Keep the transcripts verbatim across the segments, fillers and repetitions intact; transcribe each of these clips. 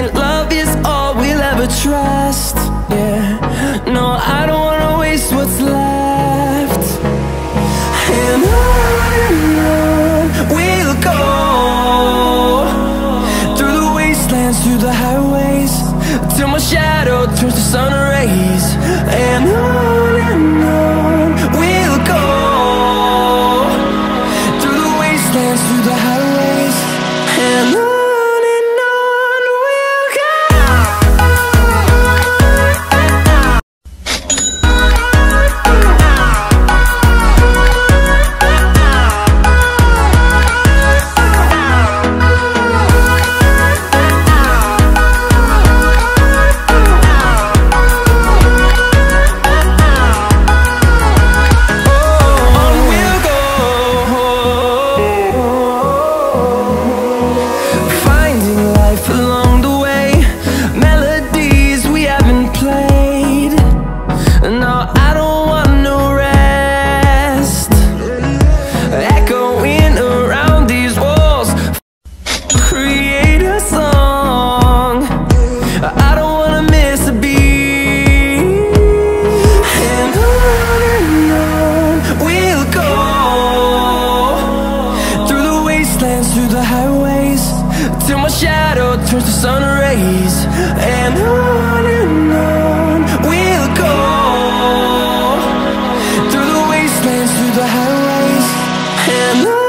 and love is all we'll ever trust. Yeah, no, I don't wanna waste what's left. And on and on we'll go, through the wastelands, through the highways, till my shadow turns to sun rays. And on and on we'll go, through the wastelands, through the highways. And on. Through the highways, till my shadow turns to sun rays. And on and on we'll go, through the wastelands, through the highways. And on.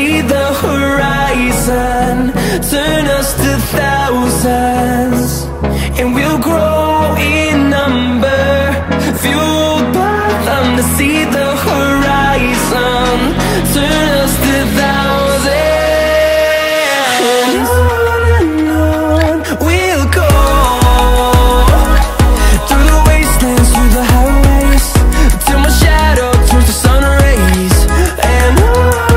See the horizon, turn us to thousands, and we'll grow in number, fueled by them. To see the horizon, turn us to thousands, and on and on we'll go, through the wastelands, through the highways, till my shadow turns to sun rays. And on and on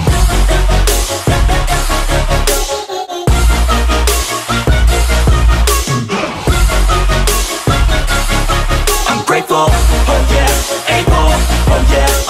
Oh yeah, able, oh yeah,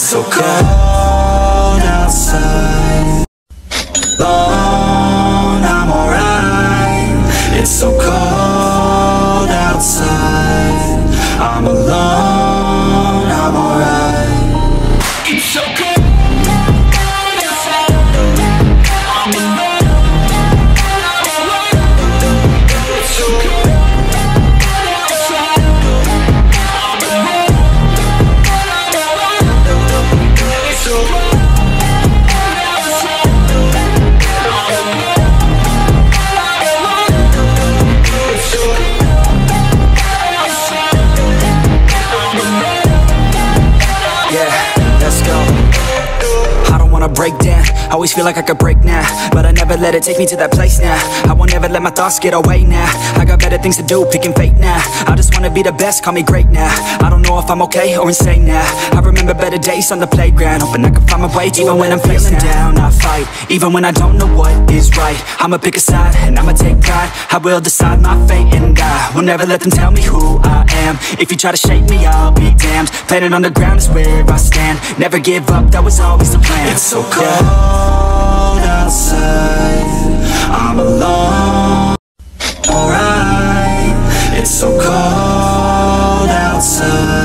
so cold outside, alone, I'm alright. It's so cold outside, I'm alone, I'm alright. It's so cold. Breakdown. I always feel like I could break now, but I never let it take me to that place now. I won't ever let my thoughts get away now. I got better things to do, picking fate now. I just wanna be the best, call me great now. I don't know if I'm okay or insane now. I remember better days on the playground, hoping I can find my way even when I'm feeling down. I fight, even when I don't know what is right. I'ma pick a side and I'ma take pride. I will decide my fate and die. Will never let them tell me who I am. If you try to shake me, I'll be damned. Planet on the ground is where I stand. Never give up, that was always the plan. It's so cold outside, I'm alone, alright. It's so cold outside.